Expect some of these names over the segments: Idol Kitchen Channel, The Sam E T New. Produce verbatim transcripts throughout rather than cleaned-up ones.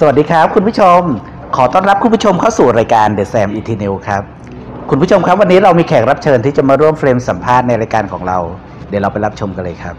สวัสดีครับคุณผู้ชมขอต้อนรับคุณผู้ชมเข้าสู่รายการ The Sam E T New ครับคุณผู้ชมครับวันนี้เรามีแขกรับเชิญที่จะมาร่วมเฟรมสัมภาษณ์ในรายการของเราเดี๋ยวเราไปรับชมกันเลยครับ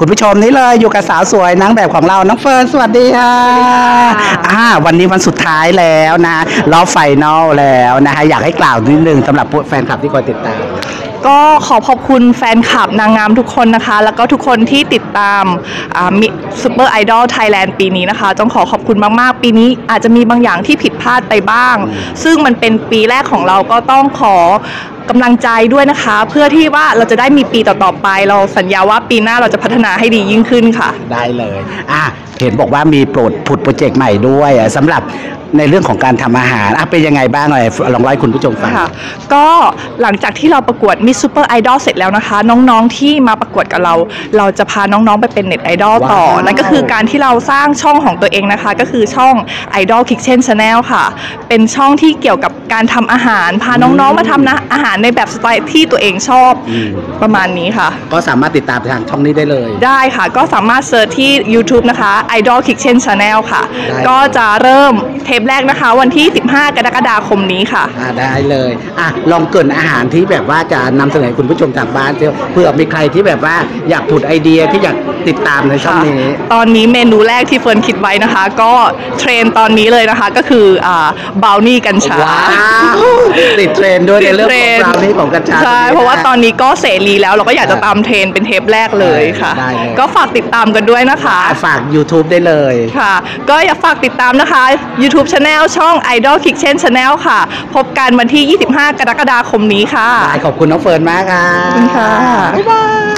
คุณผู้ชมนี่เลยอยู่กับสาวสวยนางแบบของเราน้องเฟิร์นสวัสดีค่ะอ่าวันนี้วันสุดท้ายแล้วนะรอบไฟนอลแล้วนะคะอยากให้กล่าวนิดนึงสำหรับแฟนคลับที่คอยติดตามก็ขอขอบคุณแฟนคลับนางงามทุกคนนะคะแล้วก็ทุกคนที่ติดตามซูเปอร์ไอดอลไทยแลนด์ปีนี้นะคะต้องขอขอบคุณมากๆปีนี้อาจจะมีบางอย่างที่ผิดพลาดไปบ้างซึ่งมันเป็นปีแรกของเราก็ต้องขอกำลังใจด้วยนะคะเพื่อที่ว่าเราจะได้มีปีต่อๆไปเราสัญญาว่าปีหน้าเราจะพัฒนาให้ดียิ่งขึ้นค่ะได้เลยอ่ะเห็นบอกว่ามีโปรดผุดโปรเจกต์ใหม่ด้วยสำหรับในเรื่องของการทำอาหารอ่ะเป็นยังไงบ้างหน่อยลองไล่คุณผู้ชมฟังค่ะก็หลังจากที่เราประกวดมิสซูเปอร์ไอดอลเสร็จแล้วนะคะน้องๆที่มาประกวดกับเราเราจะพาน้องๆไปเป็นเน็ตไอดอลต่อนั่นก็คือการที่เราสร้างช่องของตัวเองนะคะก็คือช่อง Idol Kitchen Channel ค่ะเป็นช่องที่เกี่ยวกับการทำอาหารพาน้องๆมาทำนะอาหารในแบบสไตล์ที่ตัวเองชอบประมาณนี้ค่ะก็สามารถติดตามทางช่องนี้ได้เลยได้ค่ะก็สามารถเสิร์ชที่ YouTube นะคะ Idol Kitchen Channel ค่ะก็จะเริ่มเทปแรกนะคะวันที่สิบห้ากรกฎาคมนี้ค่ะได้เลยอ่ะลองเกริ่นอาหารที่แบบว่าจะนำเสนอคุณผู้ชมทางบ้านเพื่อมีใครที่แบบว่าอยากผุดไอเดียที่อยากติดตามในช่องนี้ตอนนี้เมนูแรกที่เฟิร์นคิดไว้นะคะก็เทรนตอนนี้เลยนะคะก็คืออ่าบราวนี่กัญชาติดเทรนด้วยในเรื่องของบราวนี่ของกัญชาใช่เพราะว่าตอนนี้ก็เสรีแล้วเราก็อยากจะตามเทรนเป็นเทปแรกเลยค่ะก็ฝากติดตามกันด้วยนะคะฝาก YouTube ได้เลยค่ะก็อยากฝากติดตามนะคะ YouTube Channel ช่อง Idol Kitchen Channel ค่ะพบกันวันที่ยี่สิบห้ากรกฎาคมนี้ค่ะขอบคุณน้องเฟิร์นมากค่ะขอบคุณค่ะบ๊ายบาย